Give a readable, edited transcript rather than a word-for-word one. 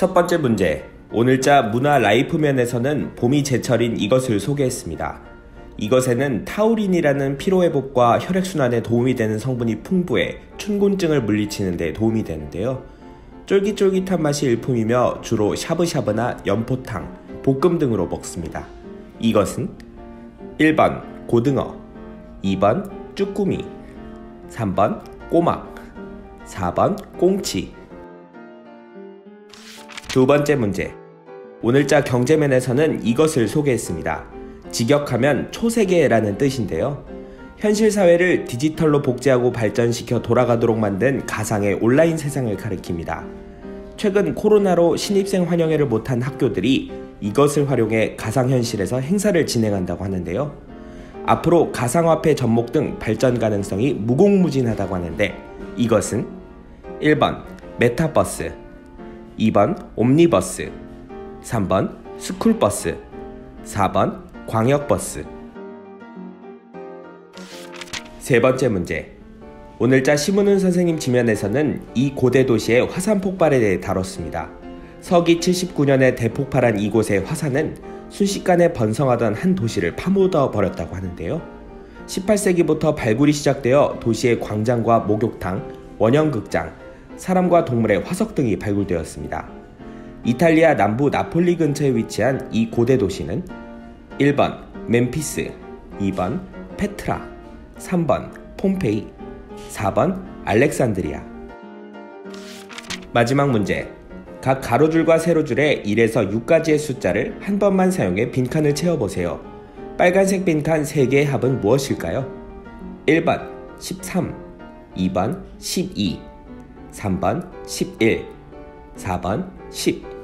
첫 번째 문제, 오늘자 문화 라이프 면에서는 봄이 제철인 이것을 소개했습니다. 이것에는 타우린이라는 피로회복과 혈액순환에 도움이 되는 성분이 풍부해 춘곤증을 물리치는 데 도움이 되는데요. 쫄깃쫄깃한 맛이 일품이며 주로 샤브샤브나 연포탕, 볶음 등으로 먹습니다. 이것은 1번 고등어, 2번 쭈꾸미, 3번 꼬막, 4번 꽁치. 두 번째 문제, 오늘자 경제면에서는 이것을 소개했습니다. 직역하면 초세계라는 뜻인데요. 현실 사회를 디지털로 복제하고 발전시켜 돌아가도록 만든 가상의 온라인 세상을 가리킵니다. 최근 코로나로 신입생 환영회를 못한 학교들이 이것을 활용해 가상현실에서 행사를 진행한다고 하는데요. 앞으로 가상화폐 접목 등 발전 가능성이 무궁무진하다고 하는데 이것은 1번 메타버스, 2번 옴니버스, 3번 스쿨버스, 4번 광역버스. 세 번째 문제, 오늘자 심은경 선생님 지면에서는 이 고대 도시의 화산 폭발에 대해 다뤘습니다. 서기 79년에 대폭발한 이곳의 화산은 순식간에 번성하던 한 도시를 파묻어 버렸다고 하는데요. 18세기부터 발굴이 시작되어 도시의 광장과 목욕탕, 원형극장, 사람과 동물의 화석 등이 발굴되었습니다. 이탈리아 남부 나폴리 근처에 위치한 이 고대 도시는 1번 멤피스, 2번 페트라, 3번 폼페이, 4번 알렉산드리아. 마지막 문제, 각 가로줄과 세로줄에 1에서 6까지의 숫자를 한 번만 사용해 빈칸을 채워보세요. 빨간색 빈칸 3개의 합은 무엇일까요? 1번 13, 2번 12, 3번 11, 4번 10.